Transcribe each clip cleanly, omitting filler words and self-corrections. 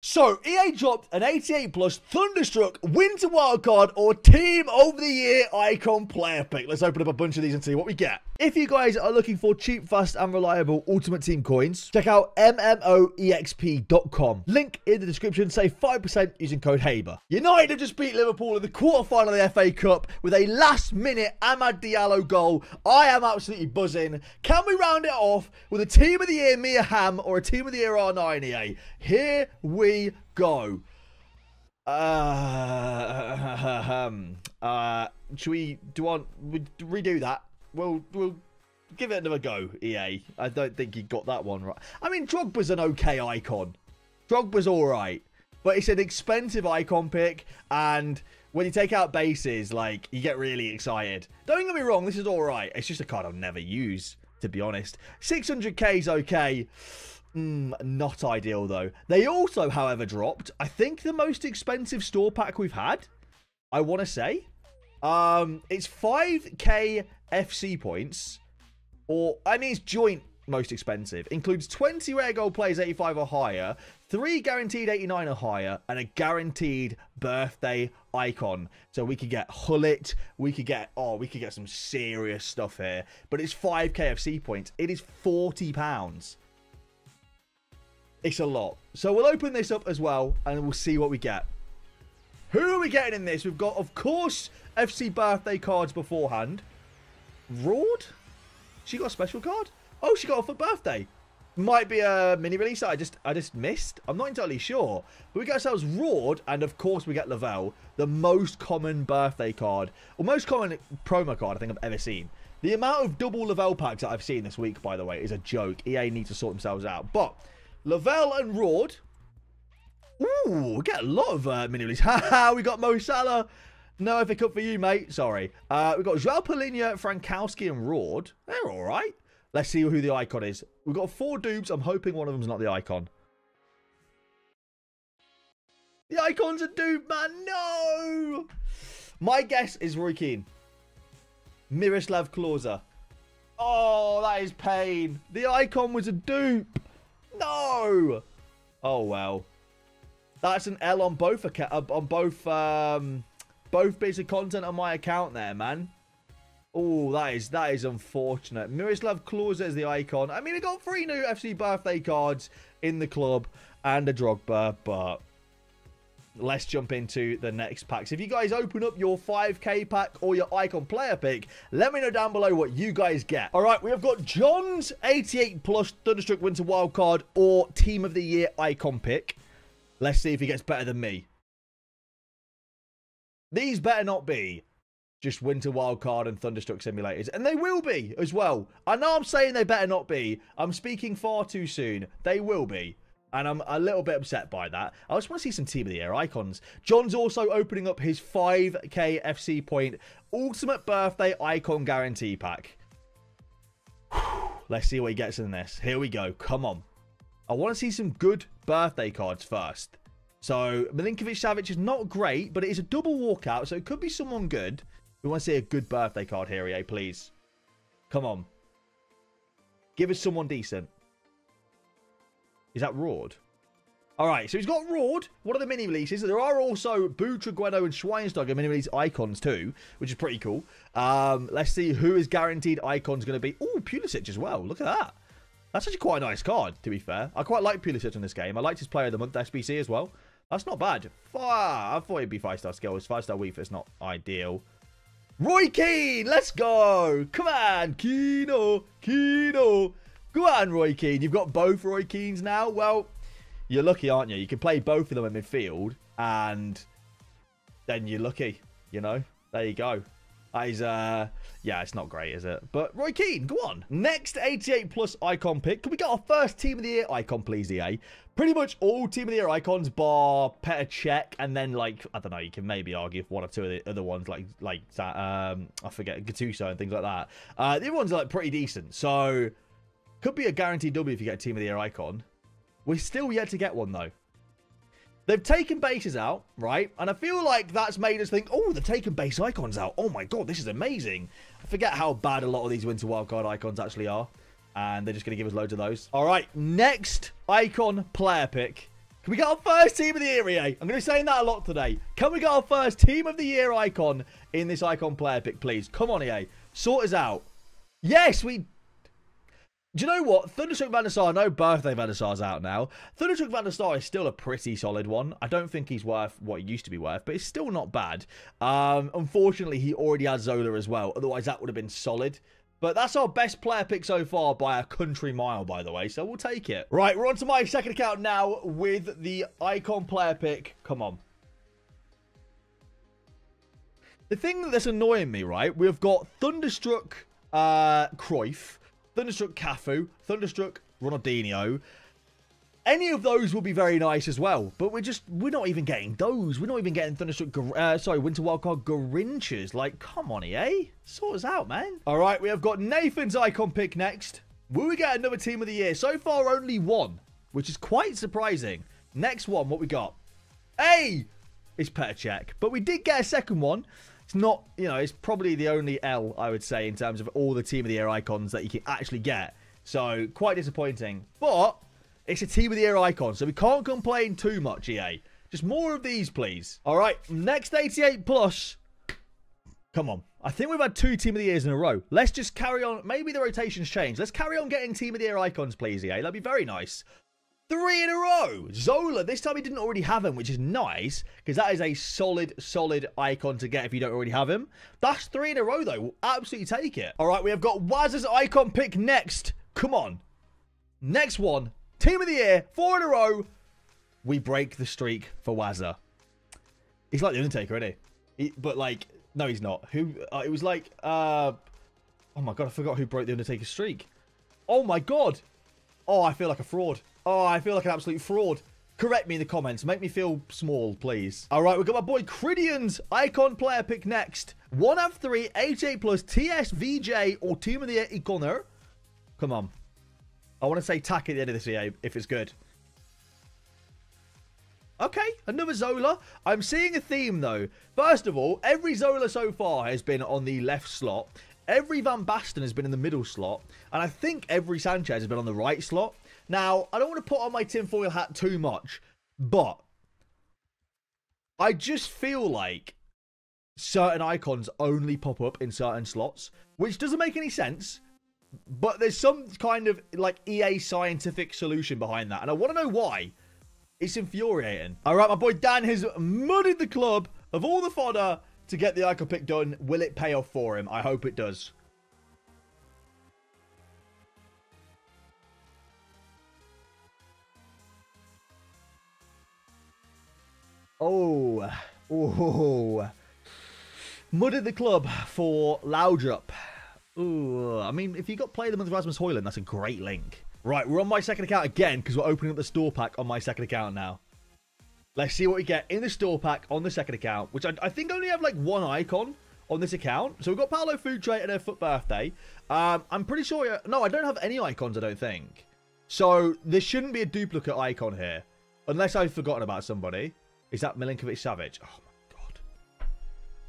So, EA dropped an 88 plus Thunderstruck Winter Wildcard or Team Over the Year Icon Player Pick. Let's open up a bunch of these and see what we get. If you guys are looking for cheap, fast, and reliable Ultimate Team coins, check out MMOEXP.com. Link in the description, save 5% using code HABER. United have just beat Liverpool in the quarterfinal of the FA Cup with a last-minute Amad Diallo goal. I am absolutely buzzing. Can we round it off with a Team of the Year Mia Ham or a Team of the Year R9 EA? Here we go. Should we redo that? We'll give it another go, EA. I don't think he got that one right. I mean, Drogba's an okay icon. Drogba's all right. But it's an expensive icon pick. And when you take out bases, like, you get really excited. Don't get me wrong, this is all right. It's just a card I'll never use, to be honest. 600k is okay. Not ideal, though. They also, however, dropped, I think, the most expensive store pack we've had, I want to say. It's 5k... FC points, or I mean, it's joint most expensive. Includes 20 rare gold players 85 or higher, 3 guaranteed 89 or higher, and a guaranteed birthday icon. So we could get Hullet, we could get, oh, we could get some serious stuff here. But it's 5k FC points. It is £40. It's a lot. So we'll open this up as well, and we'll see what we get. Who are we getting in this? We've got, of course, FC birthday cards beforehand. Raud? She got a special card? Oh, she got off for birthday. Might be a mini release that I just missed. I'm not entirely sure. But we get ourselves Raud, and of course we get Lavelle, the most common birthday card, or most common promo card I think I've ever seen. The amount of double Lavelle packs that I've seen this week, by the way, is a joke. EA need to sort themselves out. But Lavelle and Raud. Ooh, we get a lot of mini release. Haha, we got Mo Salah. No, if it could for you, mate. Sorry. We've got Joel Polinia, Frankowski, and Raud. They're all right. Let's see who the icon is. We've got 4 dupes. I'm hoping one of them's not the icon. The icon's a dupe, man. No! My guess is Roy Keane. Miroslav Klose. Oh, that is pain. The icon was a dupe. No! Oh, well. That's an L on both... Both bits of content on my account there, man. Oh, that is unfortunate. Miroslav Klose is the icon. I mean, we got 3 new FC birthday cards in the club and a Drogba, but let's jump into the next packs. If you guys open up your 5k pack or your icon player pick, let me know down below what you guys get. All right, we have got John's 88 plus Thunderstruck Winter Wildcard or Team of the Year icon pick. Let's see if he gets better than me. These better not be just Winter Wildcard and Thunderstruck simulators. And they will be as well. I know I'm saying they better not be. I'm speaking far too soon. They will be. And I'm a little bit upset by that. I just want to see some Team of the Year icons. John's also opening up his 5k FC point Ultimate Birthday Icon Guarantee Pack. Whew. Let's see what he gets in this. Here we go. Come on. I want to see some good birthday cards first. So, Milinkovic-Savic is not great, but it is a double walkout, so it could be someone good. We want to see a good birthday card here, EA, please. Come on. Give us someone decent. Is that Raud? All right, so he's got Raud. What are the mini-releases? There are also Butragueno and Schweinsteiger mini-release icons too, which is pretty cool. Let's see who his guaranteed icon's going to be. Ooh, Pulisic as well. Look at that. That's actually quite a nice card, to be fair. I quite like Pulisic in this game. I liked his Player of the Month, SBC, as well. That's not bad. I thought it'd be 5-star skills. 5-star weave is not ideal. Roy Keane! Let's go! Come on! Keano! Keano! Go on, Roy Keane. You've got both Roy Keanes now. Well, you're lucky, aren't you? You can play both of them in midfield, and then you're lucky, you know? There you go. That is, yeah, it's not great, is it? But Roy Keane, go on. Next 88 plus icon pick. Can we get our first Team of the Year icon, please, EA? Pretty much all Team of the Year icons bar Petr Cech, and then, like, I don't know, you can maybe argue if one or two of the other ones, like that, I forget, Gattuso and things like that. The other ones are, like, pretty decent. So, could be a guaranteed W if you get a Team of the Year icon. We're still yet to get one, though. They've taken bases out, right? And I feel like that's made us think, oh, they've taken base icons out. Oh, my God, this is amazing. I forget how bad a lot of these Winter Wildcard icons actually are. And they're just going to give us loads of those. All right, next icon player pick. Can we get our first team of the year, EA? I'm going to be saying that a lot today. Can we get our first team of the year icon in this icon player pick, please? Come on, EA. Sort us out. Yes, we... Do you know what? Thunderstruck Van der Star, no birthday Van der Star's out now. Thunderstruck Van der Star is still a pretty solid one. I don't think he's worth what he used to be worth, but it's still not bad. Unfortunately, he already has Zola as well. Otherwise, that would have been solid. But that's our best player pick so far by a country mile, by the way. So we'll take it. Right, we're on to my second account now with the icon player pick. Come on. The thing that's annoying me, right? We've got Thunderstruck Cruyff. Thunderstruck Cafu, Thunderstruck Ronaldinho. Any of those will be very nice as well. But we're not even getting those. We're not even getting Thunderstruck, Winter Wildcard Garrinches. Like, come on, EA. Sort us out, man. All right, we have got Nathan's icon pick next. Will we get another team of the year? So far, only one, which is quite surprising. Next one, what we got? Hey, it's Petr Cech. But we did get a second one. It's not, you know, it's probably the only L, I would say, in terms of all the Team of the Year icons that you can actually get. So, quite disappointing. But, it's a Team of the Year icon, so we can't complain too much, EA. Just more of these, please. All right, next 88 plus. Come on. I think we've had two Team of the Years in a row. Let's just carry on. Maybe the rotation's changed. Let's carry on getting Team of the Year icons, please, EA. That'd be very nice. Three in a row. Zola. This time he didn't already have him, which is nice, because that is a solid, solid icon to get if you don't already have him. That's three in a row, though. We'll absolutely take it. All right, we have got Wazza's icon pick next. Come on. Next one. Team of the year. Four in a row. We break the streak for Wazza. He's like the Undertaker, isn't he? But, like, no, he's not. Who? It was like, oh, my God, I forgot who broke the Undertaker's streak. Oh, my God. Oh, I feel like a fraud. Oh, I feel like an absolute fraud. Correct me in the comments. Make me feel small, please. All right, we've got my boy Cridian's icon player pick next. 1 out of 3, 88 plus, TSVJ, or Team of the Year Iconer. Come on. I want to say tack at the end of this video if it's good. Okay, another Zola. I'm seeing a theme, though. First of all, every Zola so far has been on the left slot. Every Van Basten has been in the middle slot. And I think every Sanchez has been on the right slot. Now, I don't want to put on my tinfoil hat too much, but I just feel like certain icons only pop up in certain slots, which doesn't make any sense, but there's some kind of, like, EA scientific solution behind that, and I want to know why. It's infuriating. All right, my boy Dan has muddied the club of all the fodder to get the icon pick done. Will it pay off for him? I hope it does. Oh, muddied the club for Loudrup. Ooh, I mean, if you got Play of the Month Rasmus Hoyland, that's a great link. Right, we're on my second account again because we're opening up the store pack on my second account now. Let's see what we get in the store pack on the second account, which I think only have like one icon on this account. So we've got Paolo Futre and her foot birthday. I'm pretty sure, no, I don't have any icons, I don't think. So there shouldn't be a duplicate icon here unless I've forgotten about somebody. Is that Milinkovic-Savic? Oh, my God.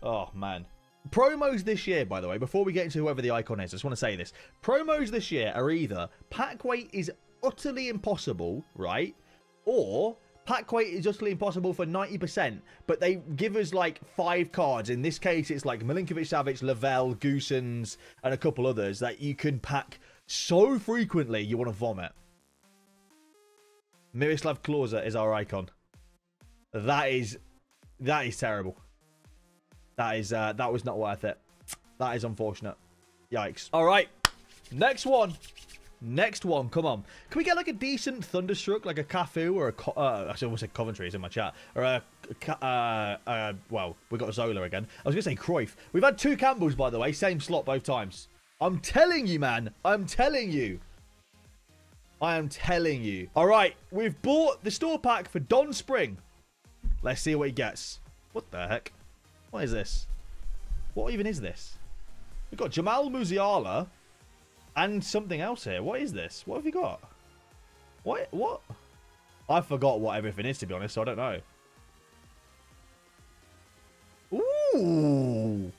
Oh, man. Promos this year, by the way, before we get into whoever the icon is, I just want to say this. Promos this year are either pack weight is utterly impossible, right? Or pack weight is utterly impossible for 90%, but they give us, like, 5 cards. In this case, it's, like, Milinkovic-Savic, Lavelle, Goosens, and a couple others that you can pack so frequently you want to vomit. Miroslav Klose is our icon. That is terrible. That was not worth it. That is unfortunate. Yikes. All right. Next one. Come on. Can we get like a decent Thunderstruck, like a Cafu or a... I almost said Coventry. It's in my chat. Or a... well, we got Zola again. I was going to say Cruyff. We've had two Campbells, by the way. Same slot both times. I'm telling you, man. I'm telling you. I am telling you. All right. We've bought the store pack for Don Spring. Let's see what he gets. What the heck? What is this? What even is this? We've got Jamal Muziala and something else here. What is this? What have we got? What? I forgot what everything is, to be honest, so I don't know. Ooh!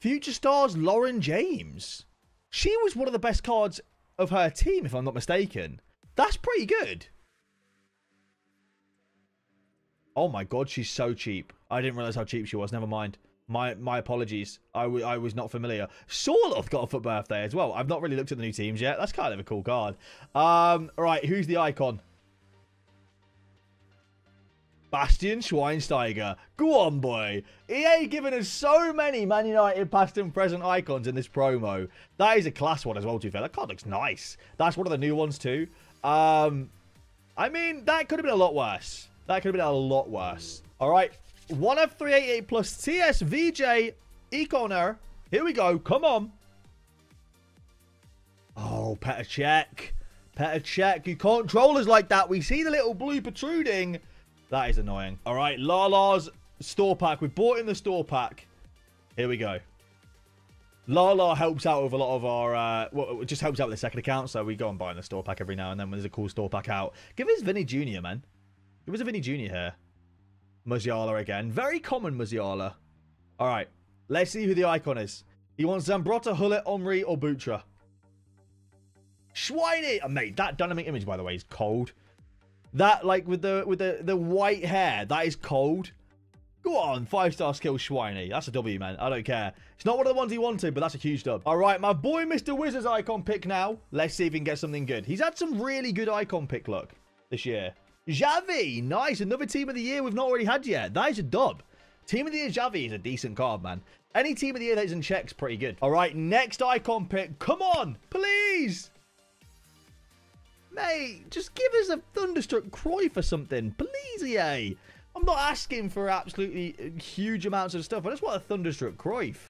Future Stars Lauren James. She was one of the best cards of her team, if I'm not mistaken. That's pretty good. Oh my god, she's so cheap. I didn't realize how cheap she was. Never mind. My apologies. I was not familiar. Sorloth got a foot birthday as well. I've not really looked at the new teams yet. That's kind of a cool card. Right, who's the icon? Bastian Schweinsteiger. Go on, boy. EA giving us so many Man United past and present icons in this promo. That is a class one as well, to be fair. That card looks nice. That's one of the new ones too. I mean, that could have been a lot worse. That could have been a lot worse. All right. 1F388 plus TSVJ Econer. Here we go. Come on. Oh, Petr Cech. Petr Cech. You can't troll us like that. We see the little blue protruding. That is annoying. All right, Lala's store pack. We bought in the store pack. Here we go. Lala helps out with a lot of our... well, it just helps out with the second account, so we go and buy in the store pack every now and then when there's a cool store pack out. Give us Vinny Jr, man. Give us a Vinny Jr here. Muziala again. Very common Muziala. All right, let's see who the icon is. He wants Zambrotta, Hullet, Omri, or Butra. Schweine! Oh, mate, that dynamic image, by the way, is cold. That, like, with the white hair, that is cold. Go on, 5-star skill Schweine. That's a W, man. I don't care. It's not one of the ones he wanted, but that's a huge dub. All right, my boy Mr. Wizard's icon pick now. Let's see if he can get something good. He's had some really good icon pick luck this year. Javi, nice. Another team of the year we've not already had yet. That is a dub. Team of the year Javi is a decent card, man. Any team of the year that is in Czech's pretty good. All right, next icon pick. Come on, please. Mate, just give us a Thunderstruck Cruyff or something. Please, EA. I'm not asking for absolutely huge amounts of stuff. I just want a Thunderstruck Cruyff.